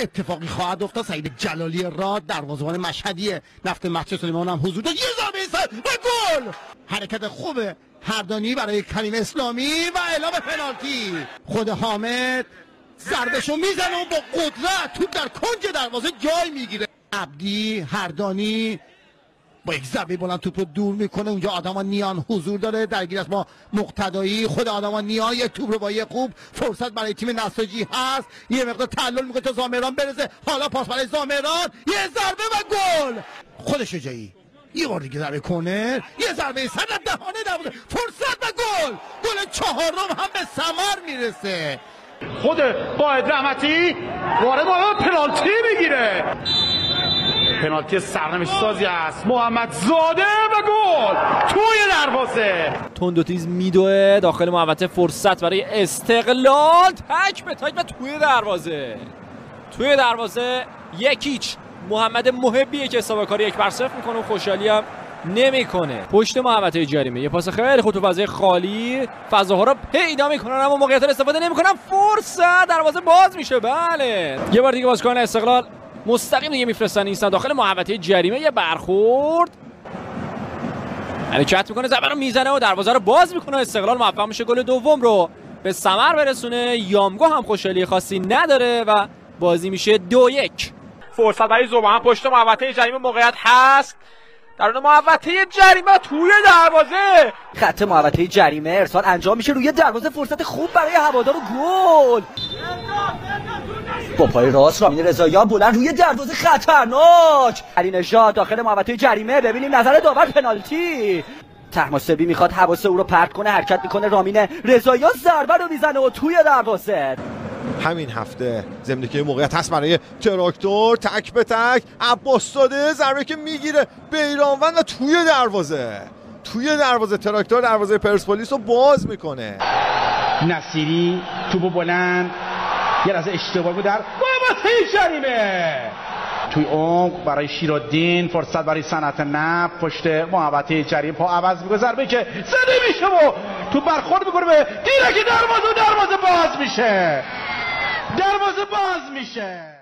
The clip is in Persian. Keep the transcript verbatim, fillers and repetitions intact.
اتفاقی خواهد افتاد. سعید جلالی راد دروازه‌بان مشهدی نفت مهد سلیمان هم حضور داشت. یه ضربه و گل. حرکت خوب فردانی برای کریم اسلامی و اعلام پنالتی. خود حامد زردشو میزنه و با قدرت توپ در کنج دروازه جای میگیره. عبدی فردانی با یک ضربه بلند توپ رو دور میکنه. اونجا آدمان نیان حضور داره، درگیر است با مقتدایی. خود آدمان نیان یک توپ رو با یه خوب فرصت برای تیم ناصرجی هست، یه مقدار تعلل میکنه تا زامیران برسه. حالا پاس برای زامیران، یه ضربه و گل. خود شجاعی یه بار دیگه ضربه کرنر، یه ضربه سر دهانه دروازه، فرصت و گل. گل چهارم هم به سامار میرسه. خود باید رحمتی وارد موقع پنالتی میگیره. پنالتی سرنوشت سازی است. محمد زاده و گل توی دروازه. تندوتیز میدوه داخل محوطه، فرصت برای استقلال. تک به تک و توی دروازه. توی دروازه یکیچ. محمد محبیه که حساب کاری یک بر صفر میکنه و خوشحالی هم نمیکنه. پشت محوطه جریمه یه پاس خیلی خوب تو فضای خالی، فضاها رو پیدا میکنن اما موقعیت رو استفاده نمیکنن. فرصت دروازه باز میشه. بله یه بار دیگه بازیکن استقلال مستقیم دیگه میفرستن اینستا داخل محوطه جریمه. یه برخورد، حرکت میکنه، ضربه رو میزنه و دروازه رو باز میکنه. استقلال موفق میشه گل دوم رو به ثمر برسونه. یامگو هم خوشحالی خاصی نداره و بازی میشه دو یک. فرصت برای زوبان پشت محوطه جریمه موقعیت هست. درون محوطه جریمه توی دروازه. خط محوطه جریمه ارسال انجام میشه روی دروازه. فرصت خوب برای هوادار و گل. با پای راست رامین رضایی بلند روی دروازه خطرناک. علی نژاد داخل محوطه جریمه. ببینیم نظر داور. پنالتی. طهماسبی میخواد حواس او رو پرت کنه، حرکت میکنه. رامین رضایی ضربه رو میزنه و توی دروازه. همین هفته زمینه که موقعیت هست برای تراکتور. تک به تک عباس داده ضربه که میگیره بیرانوند و توی دروازه. توی دروازه تراکتور دروازه پرسپولیس رو باز میکنه. نصیری توپ بلند یه لحظه اشتباه بود در محوطه جریمه. توی عمق برای شیرالدین. فرصت برای صنعت نفت پشت محوطه جریمه. پا عوض میکنه، ضربه که زده میشه و توپ برخورد میکنه به دیرک دروازه و دروازه باز میشه. دروازه باز میشه.